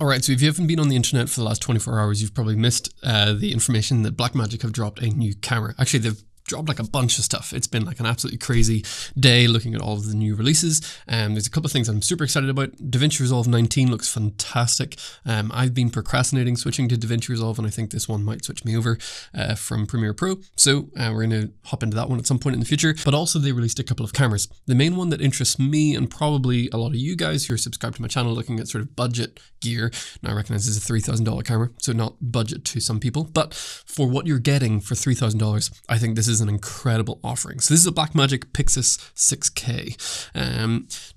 All right, so if you haven't been on the internet for the last 24 hours, you've probably missed the information that Blackmagic have dropped a new camera. Actually, they've dropped like a bunch of stuff. It's been like an absolutely crazy day looking at all of the new releases. There's a couple of things I'm super excited about. DaVinci Resolve 19 looks fantastic. I've been procrastinating switching to DaVinci Resolve, and I think this one might switch me over from Premiere Pro. So we're going to hop into that one at some point in the future. But also they released a couple of cameras. The main one that interests me, and probably a lot of you guys who are subscribed to my channel looking at sort of budget gear, now I recognize it's a $3,000 camera, so not budget to some people, but for what you're getting for $3,000, I think this is an incredible offering. So this is a Blackmagic Pyxis 6K.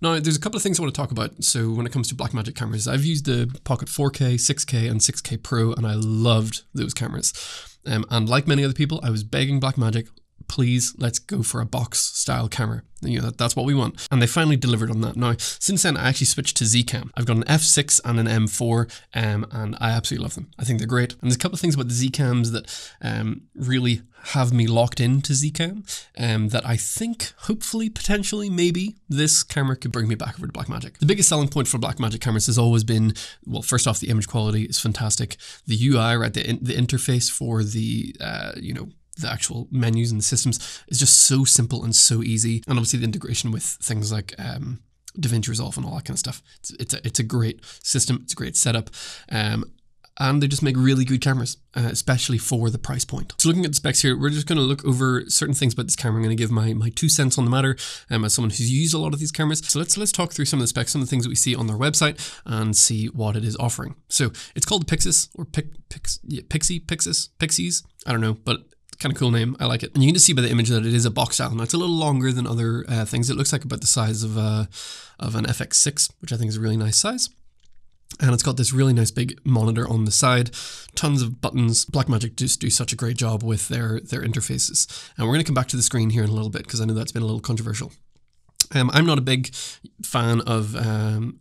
Now there's a couple of things I want to talk about. So when it comes to Blackmagic cameras, I've used the Pocket 4K, 6K and 6K Pro, and I loved those cameras. And like many other people, I was begging Blackmagic, please, let's go for a box style camera. You know, that's what we want. And they finally delivered on that. Now, since then, I actually switched to Z Cam. I've got an F6 and an M4, and I absolutely love them. I think they're great. And there's a couple of things about the Z Cams that really have me locked into Z Cam, that I think, hopefully, potentially, maybe, this camera could bring me back over to Blackmagic. The biggest selling point for Blackmagic cameras has always been, well, first off, the image quality is fantastic. The UI, right, the interface for the, you know, the actual menus and the systems is just so simple and so easy. And obviously the integration with things like DaVinci Resolve and all that kind of stuff. It's a great system, it's a great setup. And they just make really good cameras, especially for the price point. So looking at the specs here, we're just going to look over certain things about this camera. I'm going to give my 2 cents on the matter as someone who's used a lot of these cameras. So let's talk through some of the specs, some of the things that we see on their website and see what it is offering. So it's called Pyxis or Pyxis, I don't know, but kind of cool name, I like it. And you can just see by the image that it is a box style. Now it's a little longer than other things. It looks like about the size of an FX6, which I think is a really nice size. And it's got this really nice big monitor on the side, tons of buttons. Blackmagic just do such a great job with their interfaces. And we're going to come back to the screen here in a little bit because I know that's been a little controversial. I'm not a big fan of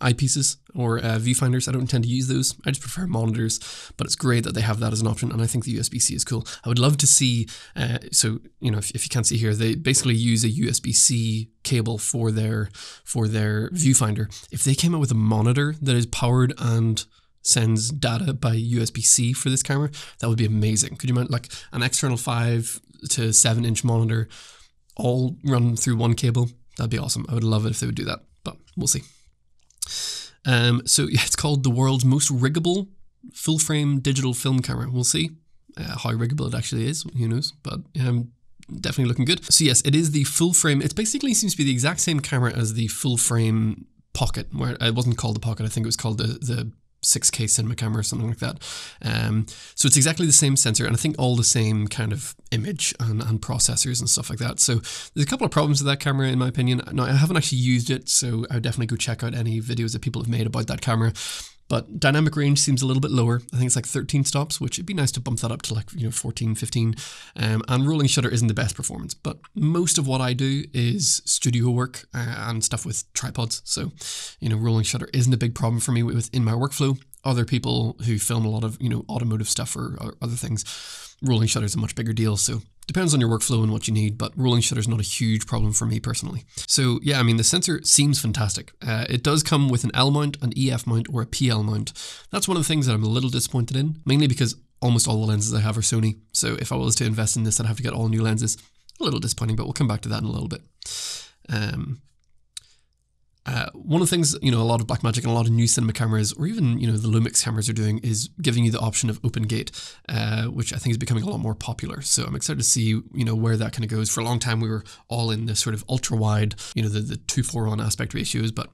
eyepieces or viewfinders. I don't intend to use those. I just prefer monitors, but it's great that they have that as an option, and I think the USB-C is cool. I would love to see, so, you know, if you can't see here, they basically use a USB-C cable for their viewfinder. If they came out with a monitor that is powered and sends data by USB-C for this camera, that would be amazing. Could you imagine, like, an external 5- to 7-inch monitor all run through one cable? That'd be awesome. I would love it if they would do that, but we'll see. So yeah, it's called the world's most riggable full-frame digital film camera. We'll see how riggable it actually is. Who knows? But definitely looking good. So yes, it is the full-frame. It basically seems to be the exact same camera as the full-frame Pocket, where it wasn't called the Pocket. I think it was called the 6K cinema camera or something like that. So it's exactly the same sensor and I think all the same kind of image and processors and stuff like that. So there's a couple of problems with that camera in my opinion. Now I haven't actually used it, so I would definitely go check out any videos that people have made about that camera. But dynamic range seems a little bit lower. I think it's like 13 stops, which it'd be nice to bump that up to like, you know, 14, 15. And rolling shutter isn't the best performance, but most of what I do is studio work and stuff with tripods. So, you know, rolling shutter isn't a big problem for me within my workflow. Other people who film a lot of, you know, automotive stuff or other things, rolling shutter is a much bigger deal. So depends on your workflow and what you need, but rolling shutter is not a huge problem for me personally. So yeah, I mean, the sensor seems fantastic. It does come with an L mount, an EF mount or a PL mount. That's one of the things that I'm a little disappointed in, mainly because almost all the lenses I have are Sony. So if I was to invest in this, I'd have to get all new lenses. A little disappointing, but we'll come back to that in a little bit. One of the things, you know, a lot of Blackmagic and a lot of new cinema cameras, or even, you know, the Lumix cameras are doing is giving you the option of open gate, which I think is becoming a lot more popular. So I'm excited to see, you know, where that kind of goes. For a long time, we were all in this sort of ultra wide, you know, the 2:1 aspect ratios, but,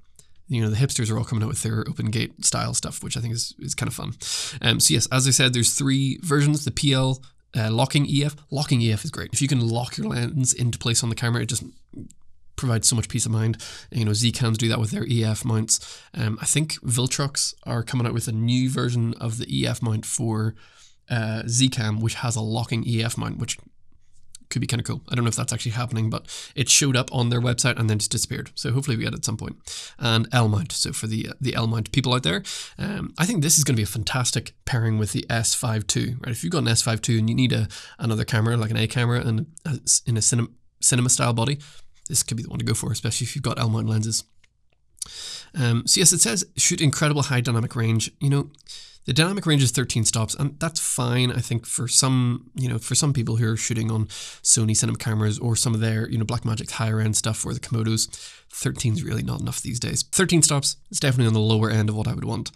you know, the hipsters are all coming out with their open gate style stuff, which I think is kind of fun. So yes, as I said, there's three versions, the PL, locking EF. Locking EF is great. If you can lock your lens into place on the camera, it just provides so much peace of mind. You know, Z Cams do that with their EF mounts. I think Viltrox are coming out with a new version of the EF mount for Z Cam, which has a locking EF mount, which could be kind of cool. I don't know if that's actually happening, but it showed up on their website and then just disappeared. So hopefully we get it at some point. And L mount. So for the L mount people out there, I think this is going to be a fantastic pairing with the S5 II. Right, if you've got an S5 II and you need another camera like an A camera and in a cinema style body. This could be the one to go for, especially if you've got L mount lenses. So yes, it says shoot incredible high dynamic range. You know, the dynamic range is 13 stops, and that's fine, I think, for some, you know, for some people who are shooting on Sony cinema cameras or some of their, you know, Blackmagic higher end stuff or the Komodos. 13 is really not enough these days. 13 stops is definitely on the lower end of what I would want.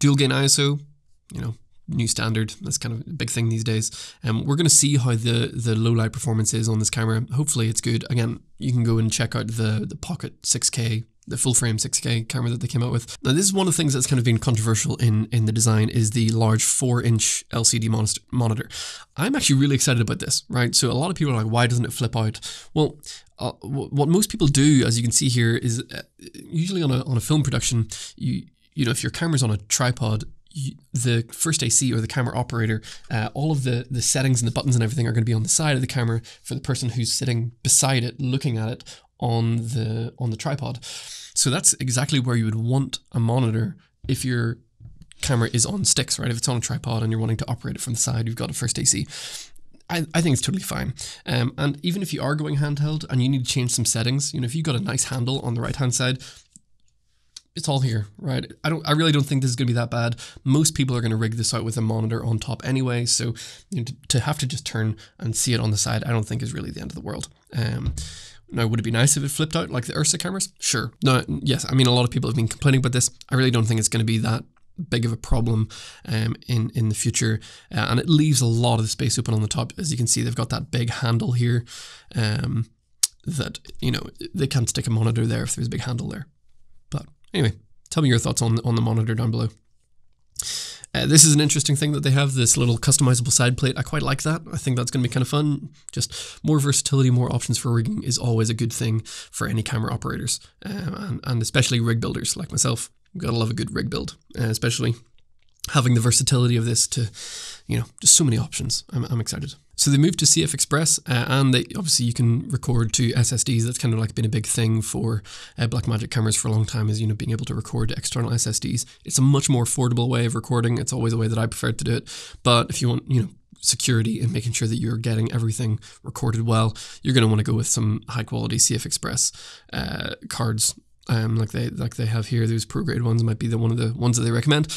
Dual gain ISO, you know, new standard. That's kind of a big thing these days. We're going to see how the low light performance is on this camera. Hopefully it's good. Again, you can go and check out the Pocket 6K, the full frame 6K camera that they came out with. Now, this is one of the things that's kind of been controversial in the design, is the large 4-inch LCD monitor. I'm actually really excited about this, right? So a lot of people are like, why doesn't it flip out? Well, what most people do, as you can see here, is usually on a film production, you know, if your camera's on a tripod, the first AC or the camera operator, all of the settings and the buttons and everything are going to be on the side of the camera for the person who's sitting beside it, looking at it on the tripod. So that's exactly where you would want a monitor if your camera is on sticks, right? If it's on a tripod and you're wanting to operate it from the side, you've got a first AC. I think it's totally fine. And even if you are going handheld and you need to change some settings, you know, if you've got a nice handle on the right-hand side, it's all here, right? I really don't think this is going to be that bad. Most people are going to rig this out with a monitor on top anyway, so you know, to have to just turn and see it on the side, I don't think is really the end of the world. Now, would it be nice if it flipped out like the Ursa cameras? Sure. No, yes, I mean, a lot of people have been complaining about this. I really don't think it's going to be that big of a problem in the future, and it leaves a lot of space open on the top. As you can see, they've got that big handle here that, you know, they can't stick a monitor there if there's a big handle there. But anyway, tell me your thoughts on the monitor down below. This is an interesting thing that they have, this little customizable side plate. I quite like that. I think that's going to be kind of fun. Just more versatility, more options for rigging is always a good thing for any camera operators, and especially rig builders like myself. You've got to love a good rig build, especially having the versatility of this to, you know, just so many options. I'm excited. So they moved to CF Express, and they obviously you can record to SSDs. That's kind of like been a big thing for Blackmagic cameras for a long time, is, you know, being able to record to external SSDs. It's a much more affordable way of recording. It's always a way that I prefer to do it. But if you want, you know, security and making sure that you're getting everything recorded well, you're going to want to go with some high quality CF Express cards, like they have here. Those pro grade ones might be one of the ones that they recommend.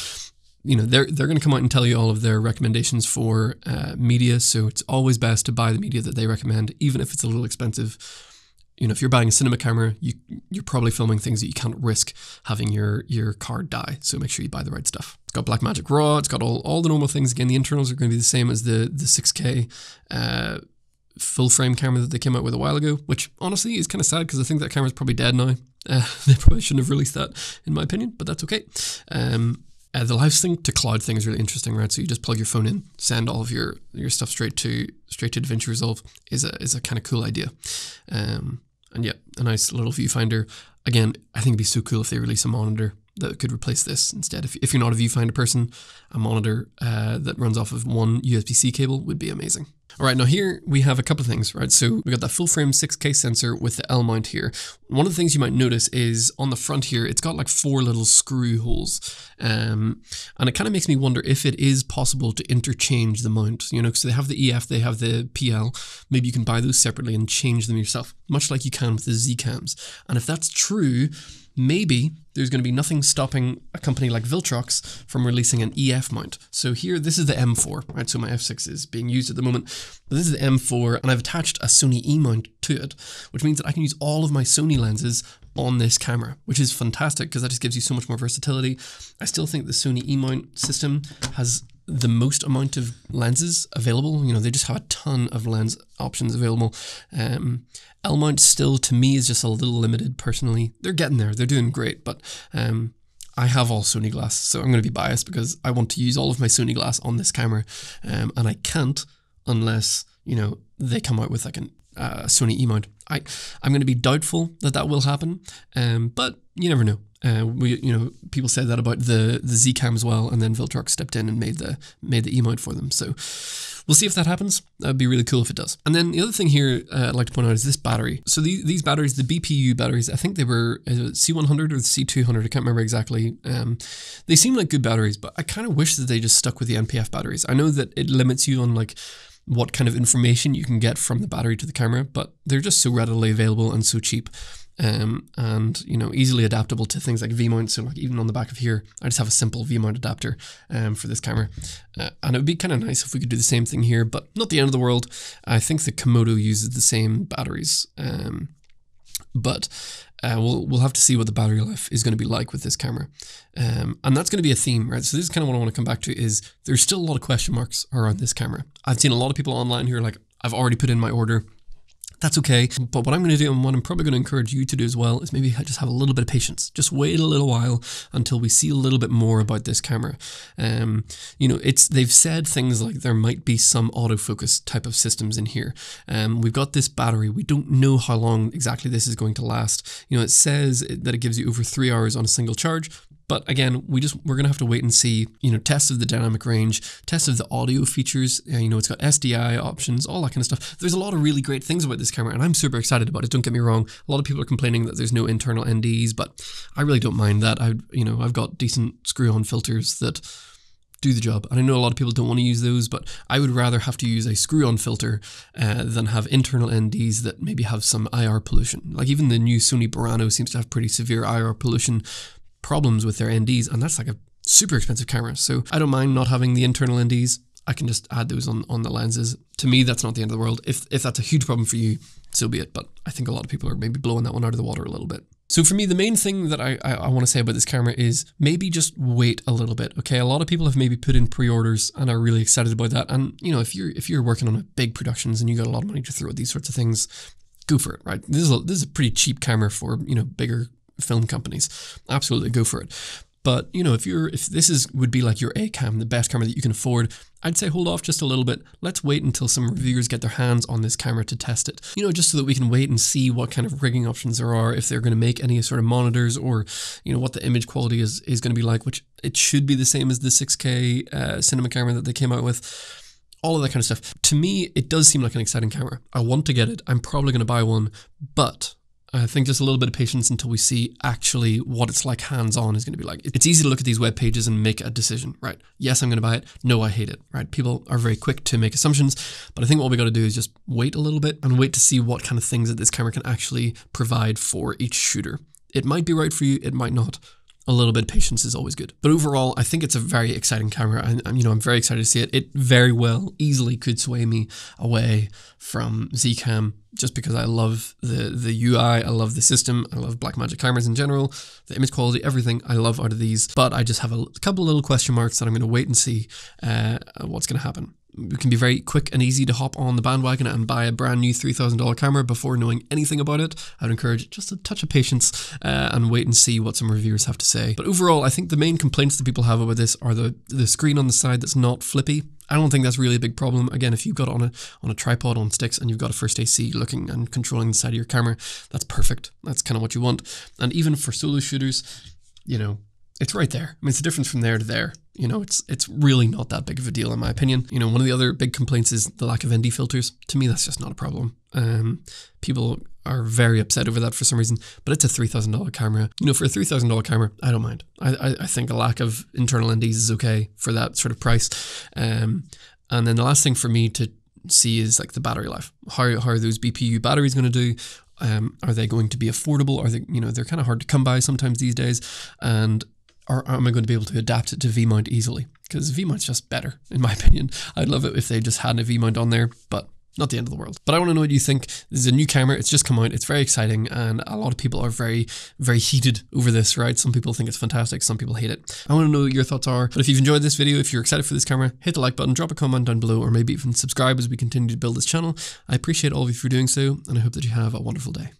You know, they're going to come out and tell you all of their recommendations for media, so it's always best to buy the media that they recommend, even if it's a little expensive. You know, if you're buying a cinema camera, you're probably filming things that you can't risk having your card die, so make sure you buy the right stuff. It's got Blackmagic Raw, it's got all the normal things. Again, the internals are going to be the same as the 6K full frame camera that they came out with a while ago, which honestly is kind of sad because I think that camera's probably dead now. They probably shouldn't have released that, in my opinion, but that's okay. The live sync to cloud thing is really interesting, right? So you just plug your phone in, send all of your stuff straight to DaVinci Resolve is a kind of cool idea. And yeah, a nice little viewfinder. Again, I think it'd be so cool if they release a monitor that could replace this instead. If you're not a viewfinder person, a monitor that runs off of one USB-C cable would be amazing. All right, now here we have a couple of things, right? So we got that full frame 6K sensor with the L mount here. One of the things you might notice is on the front here, it's got like 4 little screw holes. And it kind of makes me wonder if it is possible to interchange the mount, you know, because they have the EF, they have the PL. Maybe you can buy those separately and change them yourself, much like you can with the Z cams. And if that's true, maybe there's going to be nothing stopping a company like Viltrox from releasing an EF mount. So here, this is the M4, right? So my F6 is being used at the moment, but this is the M4, and I've attached a Sony E mount to it, which means that I can use all of my Sony lenses on this camera, which is fantastic because that just gives you so much more versatility. I still think the Sony E mount system has the most amount of lenses available. You know, they just have a ton of lens options available. L mount still, to me, is just a little limited personally. They're getting there, they're doing great, but I have all Sony glass, so I'm going to be biased because I want to use all of my Sony glass on this camera, and I can't unless, you know, they come out with like a Sony E mount. I'm going to be doubtful that that will happen, but you never know. You know, people said that about the Z Cam as well, and then Viltrox stepped in and made the E mount for them. So we'll see if that happens. That'd be really cool if it does. And then the other thing here I'd like to point out is this battery. So these batteries, the BPU batteries, I think they were C100 or the C200. I can't remember exactly. They seem like good batteries, but I kind of wish that they just stuck with the NPF batteries. I know that it limits you on like what kind of information you can get from the battery to the camera, but they're just so readily available and so cheap. and you know, easily adaptable to things like V-mount. So like even on the back of here, I just have a simple V-mount adapter for this camera, and it would be kind of nice if we could do the same thing here, but not the end of the world. I think the Komodo uses the same batteries, but we'll have to see what the battery life is going to be like with this camera, and that's going to be a theme, right? So this is kind of what I want to come back to, is there's still a lot of question marks around this camera. I've seen a lot of people online who are like, I've already put in my order. That's okay. But what I'm going to do, and what I'm probably going to encourage you to do as well, is maybe just have a little bit of patience. Just wait a little while until we see a little bit more about this camera. You know, they've said things like there might be some autofocus type of systems in here. We've got this battery. We don't know how long exactly this is going to last. You know, it says that it gives you over 3 hours on a single charge. But again, we're gonna have to wait and see, you know, tests of the dynamic range, tests of the audio features, you know, it's got SDI options, all that kind of stuff. There's a lot of really great things about this camera, and I'm super excited about it, don't get me wrong. A lot of people are complaining that there's no internal NDs, but I really don't mind that. You know, I've got decent screw-on filters that do the job. And I know a lot of people don't want to use those, but I would rather have to use a screw-on filter than have internal NDs that maybe have some IR pollution. Like even the new Sony Burano seems to have pretty severe IR pollution problems with their NDs, and that's like a super expensive camera. So I don't mind not having the internal NDs. I can just add those on the lenses. To me, that's not the end of the world. If that's a huge problem for you, so be it. But I think a lot of people are maybe blowing that one out of the water a little bit. So for me, the main thing that I want to say about this camera is maybe just wait a little bit. Okay, a lot of people have maybe put in pre-orders and are really excited about that. And you know, if you're working on a big productions and you got a lot of money to throw at these sorts of things, go for it, right? This is a pretty cheap camera for, you know, bigger film companies. Absolutely go for it. But you know, if this would be like your A cam, the best camera that you can afford, I'd say hold off just a little bit. Let's wait until some reviewers get their hands on this camera to test it. You know, just so that we can wait and see what kind of rigging options there are, if they're going to make any sort of monitors, or you know, what the image quality is going to be like, which it should be the same as the 6K cinema camera that they came out with. All of that kind of stuff. To me, it does seem like an exciting camera. I want to get it. I'm probably going to buy one, but I think just a little bit of patience until we see actually what it's like hands-on is going to be like. It's easy to look at these web pages and make a decision, right? Yes, I'm going to buy it. No, I hate it, right? People are very quick to make assumptions, but I think what we got to do is just wait a little bit and wait to see what kind of things that this camera can actually provide for each shooter. It might be right for you, it might not. A little bit of patience is always good. But overall, I think it's a very exciting camera, and you know, I'm very excited to see it. It very well easily could sway me away from Z Cam, just because I love the UI, I love the system, I love Blackmagic cameras in general, the image quality, everything I love out of these. But I just have a couple of little question marks that I'm going to wait and see what's going to happen. It can be very quick and easy to hop on the bandwagon and buy a brand new $3,000 camera before knowing anything about it. I'd encourage just a touch of patience and wait and see what some reviewers have to say. But overall, I think the main complaints that people have about this are the screen on the side that's not flippy. I don't think that's really a big problem. Again, if you've got on a tripod on sticks and you've got a First AC looking and controlling the side of your camera, that's perfect. That's kind of what you want. And even for solo shooters, you know, it's right there. I mean, it's the difference from there to there. You know, it's really not that big of a deal in my opinion. You know, one of the other big complaints is the lack of ND filters. To me, that's just not a problem. People are very upset over that for some reason, but it's a $3,000 camera. You know, for a $3,000 camera, I don't mind. I think a lack of internal NDs is okay for that sort of price. And then the last thing for me to see is like the battery life. How are those BPU batteries going to do? Are they going to be affordable? Are they, you know, they're kind of hard to come by sometimes these days, and or am I going to be able to adapt it to V-mount easily? Because V-mount's just better, in my opinion. I'd love it if they just had a V-mount on there, but not the end of the world. But I want to know what you think. This is a new camera, it's just come out, it's very exciting, and a lot of people are very, very heated over this, right? Some people think it's fantastic, some people hate it. I want to know what your thoughts are, but if you've enjoyed this video, if you're excited for this camera, hit the like button, drop a comment down below, or maybe even subscribe as we continue to build this channel. I appreciate all of you for doing so, and I hope that you have a wonderful day.